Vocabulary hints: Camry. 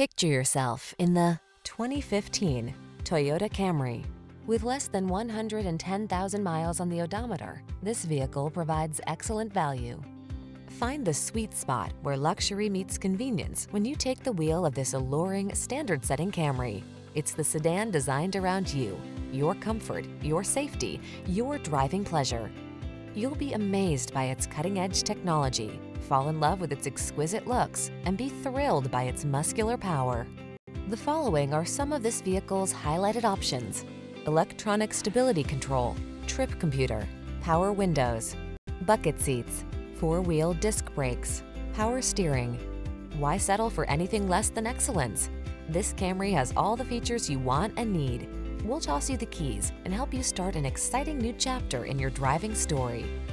Picture yourself in the 2015 Toyota Camry. With less than 110,000 miles on the odometer, this vehicle provides excellent value. Find the sweet spot where luxury meets convenience when you take the wheel of this alluring, standard-setting Camry. It's the sedan designed around you, your comfort, your safety, your driving pleasure. You'll be amazed by its cutting-edge technology, fall in love with its exquisite looks, and be thrilled by its muscular power. The following are some of this vehicle's highlighted options: electronic stability control, trip computer, power windows, bucket seats, four-wheel disc brakes, power steering. Why settle for anything less than excellence? This Camry has all the features you want and need. We'll toss you the keys and help you start an exciting new chapter in your driving story.